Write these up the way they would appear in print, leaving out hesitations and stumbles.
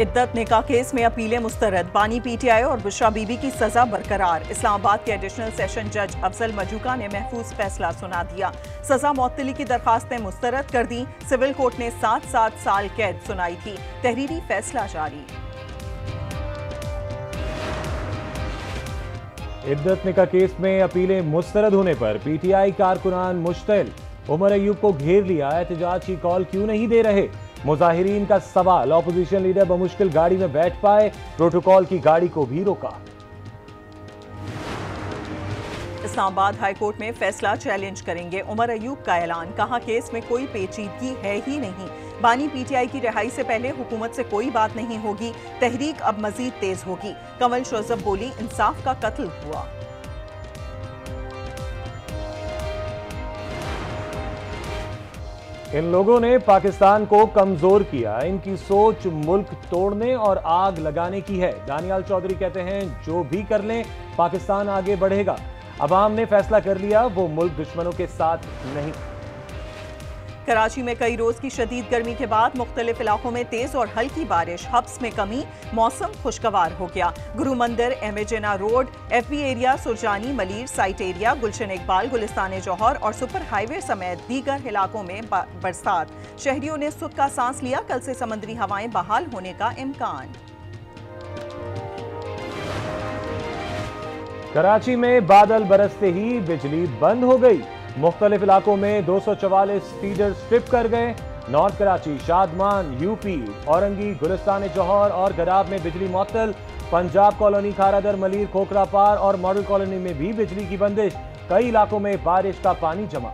इद्दत निकाह केस में अपीलें मुस्तरद, बानी पीटीआई और बुशरा बीबी की सजा बरकरार। इस्लामाबाद के एडिशनल सेशन जज अफजल मजूका ने महफूज फैसला सुना दिया, सजा मौतली की दरखास्तें मुस्तरद कर दी। सिविल कोर्ट ने 7-7 साल कैद सुनाई थी, तहरीरी फैसला जारी। इद्दत निकाह केस में अपीलें मुस्तरद होने पर पीटीआई कारकुनान मुश्तिल, उमर अयूब को घेर लिया, एहतजाज की कॉल क्यों नहीं दे रहे, मुजाहिरीन का सवाल। ऑपोजिशन लीडर बमुश्किल गाड़ी में बैठ पाए, प्रोटोकॉल की गाड़ी को भी रोका। इस्लामाबाद हाईकोर्ट में फैसला चैलेंज करेंगे, उमर अयूब का ऐलान, कहा केस में कोई पेचीदगी है ही नहीं। बानी पीटीआई की रिहाई से पहले हुकूमत से कोई बात नहीं होगी, तहरीक अब मजीद तेज होगी। कमल शुजात बोली, इंसाफ का कत्ल हुआ। इन लोगों ने पाकिस्तान को कमजोर किया, इनकी सोच मुल्क तोड़ने और आग लगाने की है। दानियाल चौधरी कहते हैं, जो भी कर लें पाकिस्तान आगे बढ़ेगा, अवाम ने फैसला कर लिया, वो मुल्क दुश्मनों के साथ नहीं। कराची में कई रोज की शदीद गर्मी के बाद मुख्तलिफ इलाकों में तेज और हल्की बारिश, हब्स में कमी, मौसम खुशगवार हो गया। Guru Mandir, MA Jinnah road, FB area, Surjani, Malir site area, Gulshan Iqbal, Gulistan Jauhar और सुपर हाईवे समेत दीगर इलाकों में बरसात। शहरियों ने सुख का सांस लिया, कल से समंदरी हवाएं बहाल होने का इम्कान। कराची में बादल बरसते ही बिजली बंद हो गई, मुख्तलिफ इलाकों में 244 फीडर स्ट्रिप कर गए। नॉर्थ कराची, शादमान, यूपी, औरंगी, गुलिस्तान जौहर और गराब में बिजली मअतल। पंजाब कॉलोनी, खारादर, मलीर, खोखरापार और मॉडल कॉलोनी में भी बिजली की बंदिश। कई इलाकों में बारिश का पानी जमा।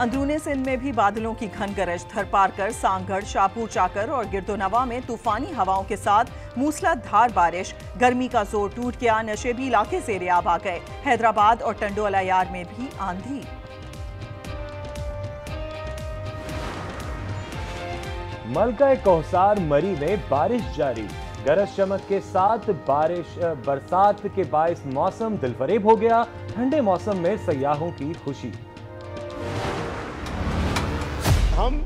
अंदरूनी सिंध में भी बादलों की घन गरज, थरपारकर, सांगढ़, शाहपुर चाकर और गिरदोनवा में तूफानी हवाओं के साथ मूसलाधार बारिश। गर्मी का जोर टूट गया, नशे भी इलाके से रियाब आ गए। हैदराबाद और टंडोलायार में भी आंधी। मलका कौसार मरी में बारिश जारी, गरज चमक के साथ बारिश। बरसात के बायस मौसम दिलफरेब हो गया, ठंडे मौसम में सयाहों की खुशी। हम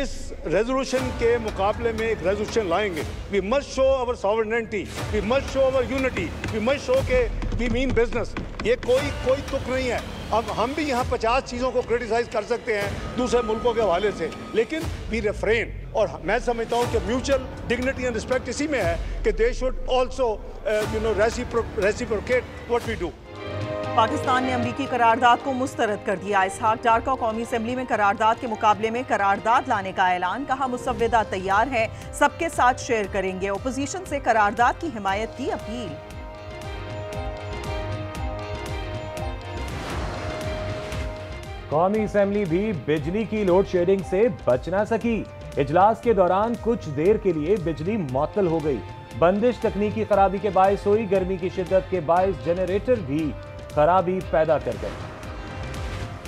इस रेजोल्यूशन के मुकाबले में एक रेजोल्यूशन लाएंगे। We must show our sovereignty, we must show our unity, we must show के वी मीन बिजनेस। ये कोई तुक नहीं है। अब हम भी यहाँ 50 चीज़ों को क्रिटिसाइज कर सकते हैं दूसरे मुल्कों के हवाले से, लेकिन वी रेफ्रेन। और मैं समझता हूँ कि म्यूचुअल डिग्निटी एंड रिस्पेक्ट इसी में है कि they should also you know reciprocate what we do. Pakistan ने अमरीकी करारदाद को मुस्तरद कर दिया। इसहाक डार का कौमी असेंबली में करारदाद के मुकाबले में करारदाद लाने का ऐलान, कहा मुसवदा तैयार है, सबके साथ शेयर करेंगे। ओपोजिशन से करारदाद की हिमायत की अपील। कौमी असेंबली भी बिजली की लोड शेडिंग से बच ना सकी। इजलास के दौरान कुछ देर के लिए बिजली मअतल हो गई। बंदिश तकनीकी खराबी के बायस हुई, गर्मी की शिद्दत के बायस जनरेटर भी खराबी पैदा कर गए।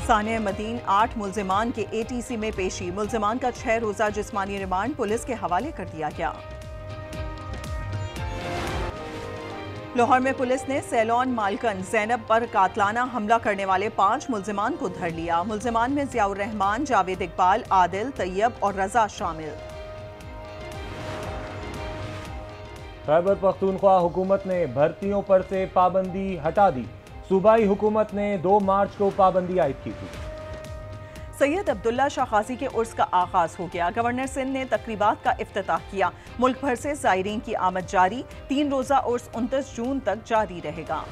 सानिया मदीन 8 मुल्जिमान के एटीसी में पेशी, मुल्जिमान का 6 रोजा जिस्मानी रिमांड पुलिस के हवाले कर दिया गया। लाहौर में पुलिस ने सैलॉन मालकन जैनब पर कातलाना हमला करने वाले 5 मुल्जिमान को धर लिया। मुल्जिमान में जियाउरहमान, जावेद इकबाल, आदिल, तैयब और रजा शामिल। खैबर पख्तूनख्वा हुकूमत ने भर्तियों पर से पाबंदी हटा दी, सूबाई हुकूमत ने 2 मार्च को पाबंदी आयद की थी। सैयद अब्दुल्ला शाह काजी के उर्स का आगाज हो गया, गवर्नर सिंध ने तकरीबात का इफ्तिताह किया। मुल्क भर से जायरीन की आमद जारी, 3 रोजा उर्स 29 जून तक जारी रहेगा।